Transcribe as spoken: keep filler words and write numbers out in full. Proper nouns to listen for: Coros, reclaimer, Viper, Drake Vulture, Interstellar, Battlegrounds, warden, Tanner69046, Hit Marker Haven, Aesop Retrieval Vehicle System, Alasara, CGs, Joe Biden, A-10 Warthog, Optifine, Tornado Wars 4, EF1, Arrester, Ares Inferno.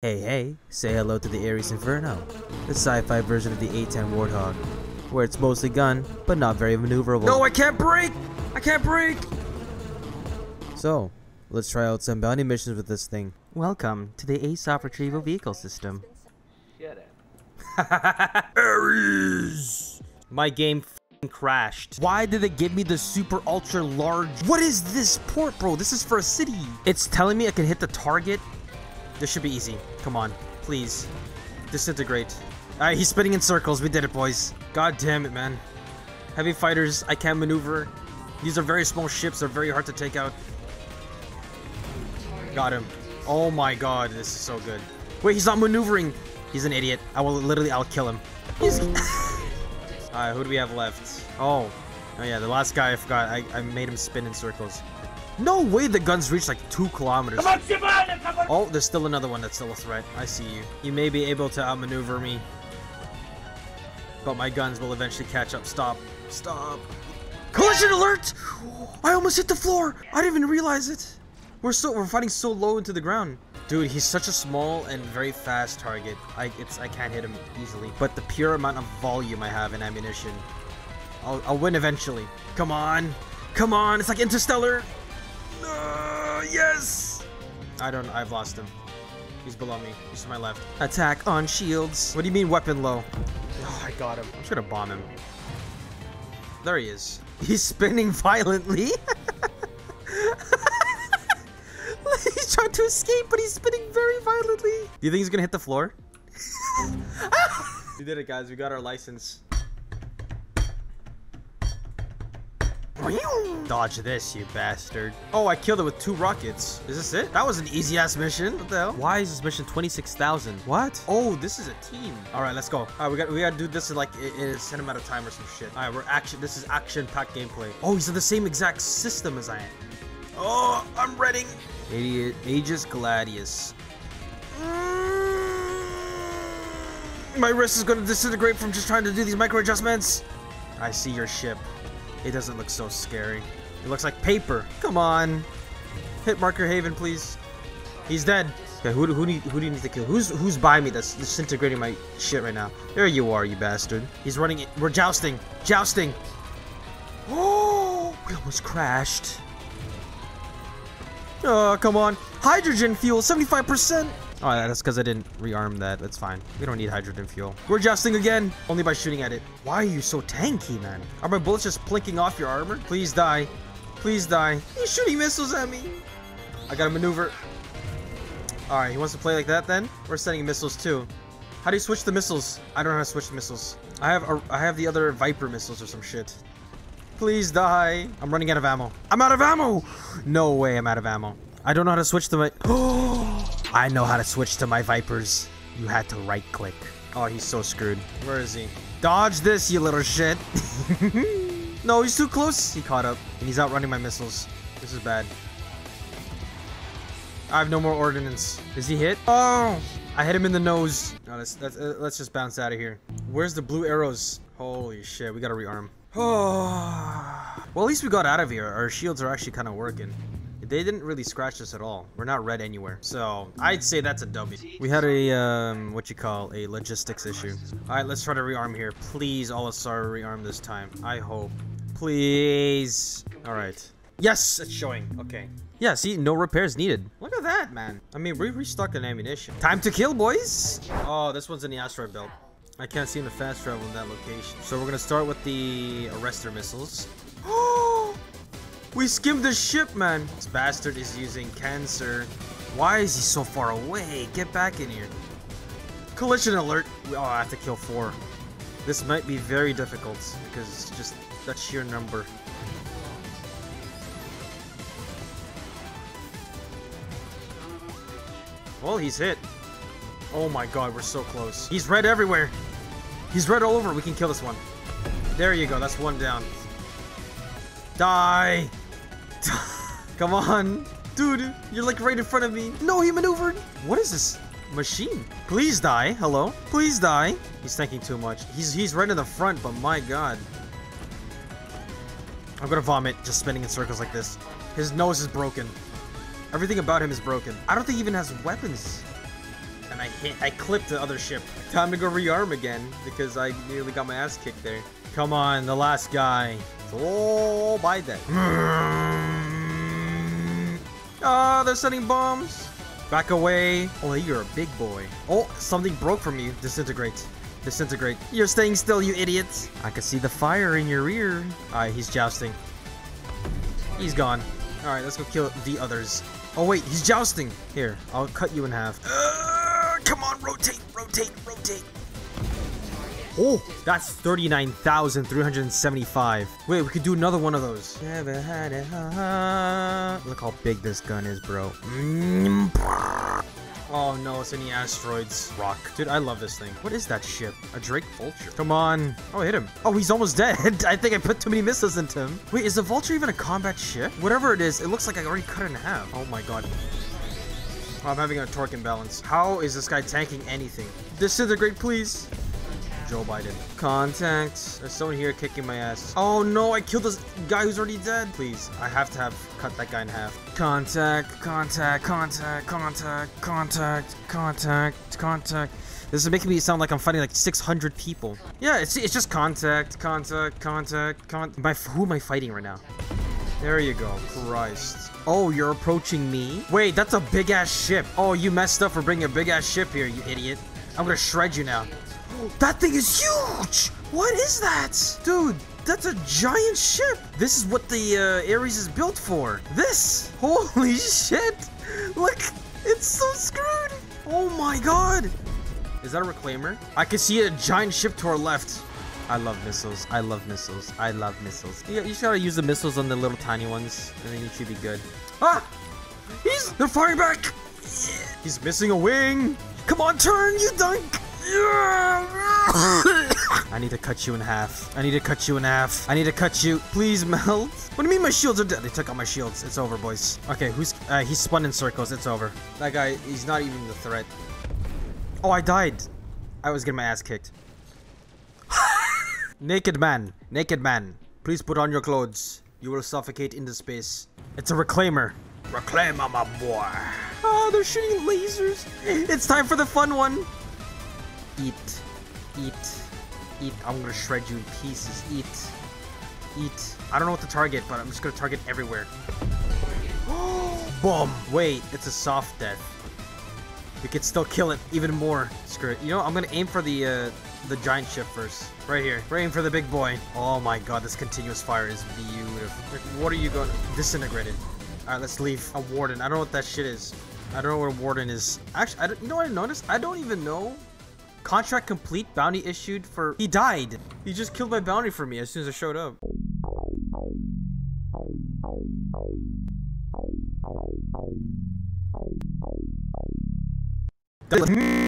Hey hey, say hello to the Ares Inferno, the sci-fi version of the A ten Warthog, where it's mostly gun, but not very maneuverable. No, I can't break! I can't break! So, let's try out some bounty missions with this thing. Welcome to the Aesop Retrieval Vehicle System. Shut up. Ares! My game f***ing crashed. Why did it give me the super ultra large? What is this port, bro? This is for a city. It's telling me I can hit the target? This should be easy. Come on, please. Disintegrate. Alright, he's spinning in circles. We did it, boys. God damn it, man. Heavy fighters, I can't maneuver. These are very small ships. They're very hard to take out. Got him. Oh my god, this is so good. Wait, he's not maneuvering. He's an idiot. I will literally, I'll kill him. He's... Alright, who do we have left? Oh. Oh yeah, the last guy I forgot. I, I made him spin in circles. No way the guns reach like two kilometers. Come on, Shibane, come on. Oh, there's still another one that's still a threat. I see you. You may be able to outmaneuver me, but my guns will eventually catch up. Stop. Stop. Collision alert! I almost hit the floor. I didn't even realize it. We're so we're fighting so low into the ground. Dude, he's such a small and very fast target. I it's I can't hit him easily. But the pure amount of volume I have in ammunition, I'll I'll win eventually. Come on. Come on. It's like Interstellar. Uh, yes! I don't know. I've lost him. He's below me. He's to my left. Attack on shields. What do you mean weapon low? Oh, I got him. I'm just gonna bomb him. There he is. He's spinning violently. He's trying to escape, but he's spinning very violently. Do you think he's gonna hit the floor? We did it, guys. We got our license. Dodge this, you bastard. Oh, I killed it with two rockets. Is this it? That was an easy-ass mission. What the hell? Why is this mission twenty-six thousand? What? Oh, this is a team. All right, let's go. All right, we got we got to do this in like in a cinematic time or some shit. All right, we're action. This is action-packed gameplay. Oh, he's in the same exact system as I am. Oh, I'm ready. Ages gladius. Mm. My wrist is going to disintegrate from just trying to do these micro-adjustments. I see your ship. It doesn't look so scary. It looks like paper. Come on. Hit Marker Haven, please. He's dead. Okay, who, who, do, you, who do you need to kill? Who's who's by me that's disintegrating my shit right now? There you are, you bastard. He's running it. We're jousting. Jousting. Oh, we almost crashed. Oh, come on. Hydrogen fuel, seventy-five percent. Oh, that's because I didn't rearm that. That's fine. We don't need hydrogen fuel. We're jousting again, only by shooting at it. Why are you so tanky, man? Are my bullets just plinking off your armor? Please die. Please die. He's shooting missiles at me. I gotta maneuver. All right, he wants to play like that then? We're sending missiles too. How do you switch the missiles? I don't know how to switch the missiles. I have, a, I have the other Viper missiles or some shit. Please die. I'm running out of ammo. I'm out of ammo. No way I'm out of ammo. I don't know how to switch the... Oh! I know how to switch to my Vipers. You had to right click. Oh, he's so screwed. Where is he? Dodge this, you little shit. No, he's too close. He caught up and he's outrunning my missiles. This is bad. I have no more ordnance. Is he hit? Oh, I hit him in the nose. No, let's, let's, uh, let's just bounce out of here. Where's the blue arrows? Holy shit. We got to rearm. Oh, well, at least we got out of here. Our shields are actually kind of working. They didn't really scratch us at all. We're not red anywhere. So I'd say that's a W. We had a, um, what you call a logistics issue. All right, let's try to rearm here. Please, Alasara, rearm this time. I hope. Please. All right. Yes, it's showing. Okay. Yeah, see, no repairs needed. Look at that, man. I mean, we restocked on ammunition. Time to kill, boys. Oh, this one's in the asteroid belt. I can't seem to fast travel in that location. So we're going to start with the Arrester missiles. We skimmed the ship, man. This bastard is using cancer. Why is he so far away? Get back in here. Collision alert. Oh, I have to kill four. This might be very difficult because it's just that sheer number. Well, he's hit. Oh my god, we're so close. He's red everywhere. He's red all over. We can kill this one. There you go. That's one down. Die! Come on! Dude, you're like right in front of me. No, he maneuvered! What is this machine? Please die. Hello? Please die. He's thinking too much. He's he's right in the front, but my god. I'm gonna vomit just spinning in circles like this. His nose is broken. Everything about him is broken. I don't think he even has weapons. and I hit, I clipped the other ship. Time to go rearm again because I nearly got my ass kicked there. Come on, the last guy. Oh, by that. Ah, oh, they're sending bombs. Back away. Oh, you're a big boy. Oh, something broke from you. Disintegrate. Disintegrate. You're staying still, you idiot. I can see the fire in your ear. All right, he's jousting. He's gone. All right, let's go kill the others. Oh, wait, he's jousting. Here, I'll cut you in half. Uh, come on, rotate, rotate, rotate. Oh, that's thirty-nine thousand three hundred seventy-five. Wait, we could do another one of those. Never had it, ha, ha. Look how big this gun is, bro. Oh no, it's in the asteroids. Rock. Dude, I love this thing. What is that ship? A Drake Vulture. Come on. Oh, hit him. Oh, he's almost dead. I think I put too many missiles into him. Wait, is the Vulture even a combat ship? Whatever it is, it looks like I already cut it in half. Oh my god. Oh, I'm having a torque imbalance. How is this guy tanking anything? Disintegrate, please. Joe Biden. Contact. There's someone here kicking my ass. Oh no, I killed this guy who's already dead. Please, I have to have cut that guy in half. Contact, contact, contact, contact, contact, contact, contact. This is making me sound like I'm fighting like six hundred people. Yeah, it's, it's just contact, contact, contact, contact. My, who am I fighting right now? There you go. Christ. Oh, you're approaching me? Wait, that's a big ass ship. Oh, you messed up for bringing a big ass ship here, you idiot. I'm gonna shred you now. That thing is huge! What is that? Dude, that's a giant ship! This is what the uh, Ares is built for. This! Holy shit! Look! It's so screwed! Oh my god! Is that a reclaimer? I can see a giant ship to our left. I love missiles. I love missiles. I love missiles. You, you just gotta use the missiles on the little tiny ones, and then you should be good. Ah! He's- They're firing back! He's missing a wing! Come on, turn, you dunk! I need to cut you in half. I need to cut you in half. I need to cut you. Please melt. What do you mean my shields are dead? They took out my shields. It's over, boys. Okay, who's... Uh, he's spun in circles. It's over. That guy, he's not even the threat. Oh, I died. I was getting my ass kicked. Naked man. Naked man. Please put on your clothes. You will suffocate into space. It's a reclaimer. Reclaimer, my boy. Oh, they're shooting lasers. It's time for the fun one. Eat, eat, eat. I'm gonna shred you in pieces. Eat, eat. I don't know what to target, but I'm just gonna target everywhere. Boom. Wait, it's a soft death. We could still kill it even more. Screw it. You know, I'm gonna aim for the uh, the giant ship first. Right here. We're aiming for the big boy. Oh my god, this continuous fire is beautiful. What are you going to disintegrate it? All right, let's leave. A warden. I don't know what that shit is. I don't know what a warden is. Actually, I don't, you know what I noticed? I don't even know. Contract complete, bounty issued for... He died! He just killed my bounty for me as soon as I showed up.